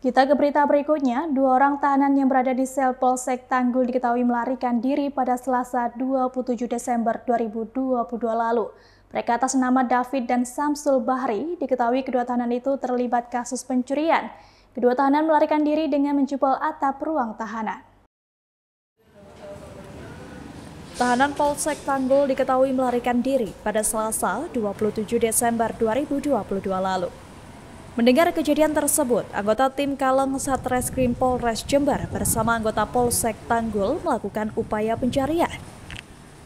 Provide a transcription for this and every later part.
Kita ke berita berikutnya, dua orang tahanan yang berada di sel Polsek Tanggul diketahui melarikan diri pada Selasa 27 Desember 2022 lalu. Mereka atas nama David dan Samsul Bahri diketahui kedua tahanan itu terlibat kasus pencurian. Kedua tahanan melarikan diri dengan menjebol atap ruang tahanan. Tahanan Polsek Tanggul diketahui melarikan diri pada Selasa 27 Desember 2022 lalu. Mendengar kejadian tersebut, anggota tim Kaleng Satreskrim Polres Jember bersama anggota Polsek Tanggul melakukan upaya pencarian.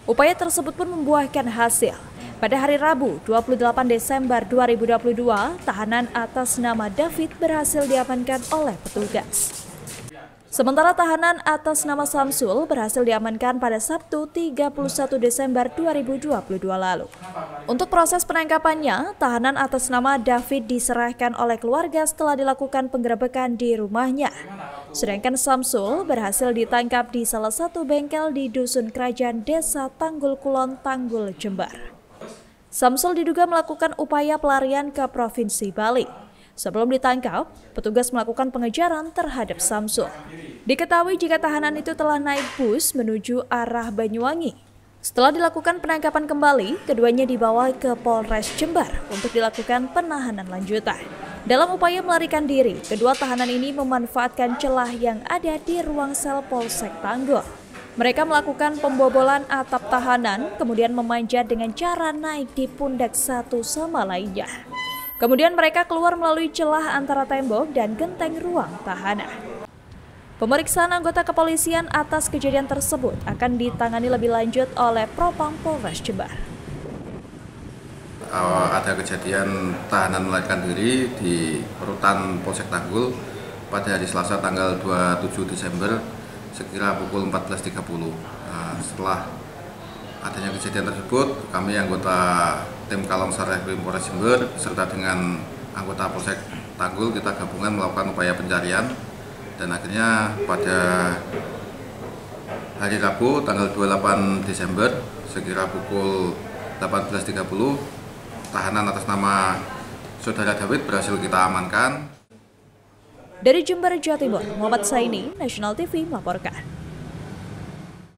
Upaya tersebut pun membuahkan hasil. Pada hari Rabu, 28 Desember 2022, tahanan atas nama David berhasil diamankan oleh petugas. Sementara tahanan atas nama Samsul berhasil diamankan pada Sabtu, 31 Desember 2022 lalu. Untuk proses penangkapannya, tahanan atas nama David diserahkan oleh keluarga setelah dilakukan penggerebekan di rumahnya. Sedangkan Samsul berhasil ditangkap di salah satu bengkel di Dusun Krajan Desa Tanggul Kulon, Tanggul, Jember. Samsul diduga melakukan upaya pelarian ke Provinsi Bali. Sebelum ditangkap, petugas melakukan pengejaran terhadap Samsul. Diketahui jika tahanan itu telah naik bus menuju arah Banyuwangi. Setelah dilakukan penangkapan kembali, keduanya dibawa ke Polres Jember untuk dilakukan penahanan lanjutan. Dalam upaya melarikan diri, kedua tahanan ini memanfaatkan celah yang ada di ruang sel Polsek Tanggul. Mereka melakukan pembobolan atap tahanan, kemudian memanjat dengan cara naik di pundak satu sama lainnya. Kemudian mereka keluar melalui celah antara tembok dan genteng ruang tahanan. Pemeriksaan anggota kepolisian atas kejadian tersebut akan ditangani lebih lanjut oleh Propam Polres Jember. Ada kejadian tahanan melarikan diri di rutan Polsek Tanggul pada hari Selasa tanggal 27 Desember sekira pukul 14.30. Setelah adanya kejadian tersebut, kami anggota tim Kaleng Satreskrim Polres Jember serta dengan anggota Polsek Tanggul kita gabungan melakukan upaya pencarian. Dan akhirnya pada hari Rabu tanggal 28 Desember sekira pukul 18.30 tahanan atas nama saudara David berhasil kita amankan. Dari Jember, Jawa Timur, Muhammad Saini, National TV melaporkan.